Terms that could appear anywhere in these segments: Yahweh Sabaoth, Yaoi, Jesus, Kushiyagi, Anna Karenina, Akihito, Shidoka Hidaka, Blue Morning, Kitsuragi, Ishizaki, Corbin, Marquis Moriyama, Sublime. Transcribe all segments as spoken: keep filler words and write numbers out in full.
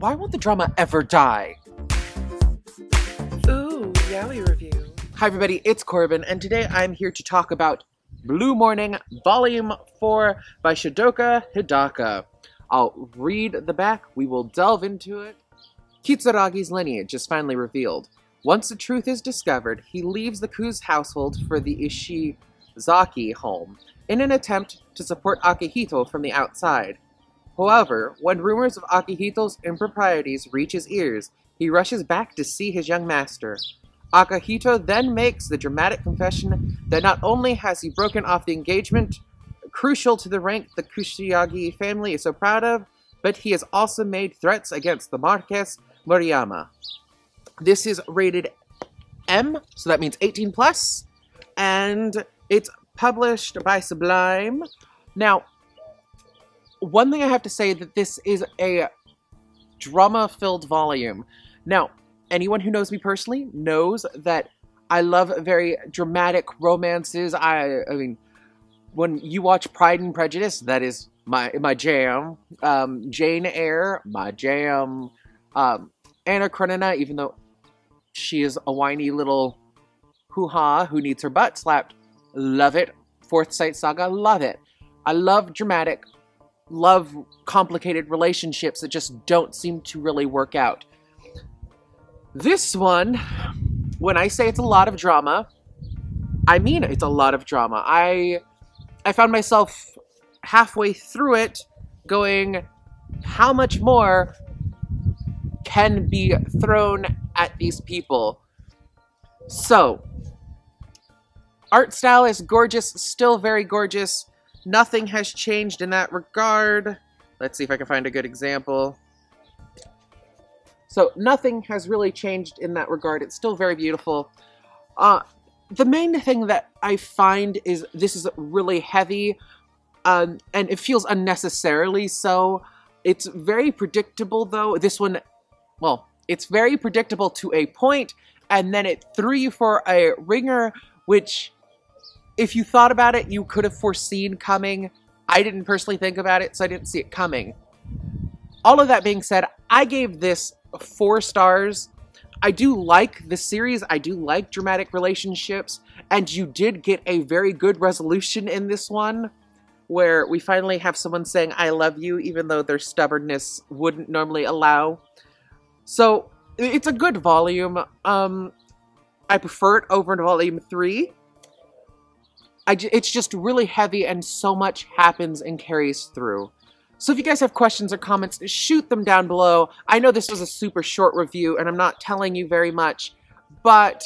Why won't the drama ever die? Ooh, Yaoi review. Hi everybody, it's Corbin, and today I'm here to talk about Blue Morning, Volume four by Shidoka Hidaka. I'll read the back, we will delve into it. Kitsuragi's lineage is finally revealed. Once the truth is discovered, he leaves the Ku's household for the Ishizaki home, in an attempt to support Akihito from the outside. However, when rumors of Akihito's improprieties reach his ears, he rushes back to see his young master. Akihito then makes the dramatic confession that not only has he broken off the engagement, crucial to the rank the Kushiyagi family is so proud of, but he has also made threats against the Marquis Moriyama. This is rated M, so that means eighteen plus, and it's published by Sublime. Now, one thing I have to say that this is a drama-filled volume. Now, anyone who knows me personally knows that I love very dramatic romances. I, I mean, when you watch Pride and Prejudice, that is my my jam. Um, Jane Eyre, my jam. Um, Anna Karenina, even though she is a whiny little hoo-ha who needs her butt slapped, love it. Fourth Sight Saga, love it. I love dramatic, love complicated relationships that just don't seem to really work out. This one, when I say it's a lot of drama, I mean it's a lot of drama. I I found myself halfway through it going, how much more can be thrown at these people? So, art style is gorgeous, still very gorgeous. Nothing has changed in that regard. Let's see if I can find a good example. So nothing has really changed in that regard. It's still very beautiful. Uh, the main thing that I find is this is really heavy, um, and it feels unnecessarily so. It's very predictable, though. This one, well, it's very predictable to a point, and then it threw you for a ringer, which, if you thought about it, you could have foreseen coming. I didn't personally think about it, so I didn't see it coming. All of that being said, I gave this four stars. I do like the series. I do like dramatic relationships. And you did get a very good resolution in this one, where we finally have someone saying, I love you, even though their stubbornness wouldn't normally allow. So it's a good volume. Um, I prefer it over to Volume three. I j it's just really heavy, and so much happens and carries through. So if you guys have questions or comments, shoot them down below. I know this was a super short review, and I'm not telling you very much, but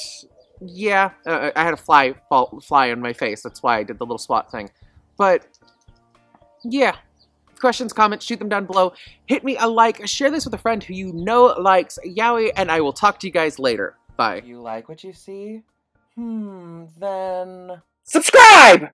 yeah, uh, I had a fly fall, fly on my face. That's why I did the little swat thing. But yeah, questions, comments, shoot them down below. Hit me a like, share this with a friend who you know likes Yaoi, and I will talk to you guys later. Bye. You like what you see? Hmm, then... Subscribe!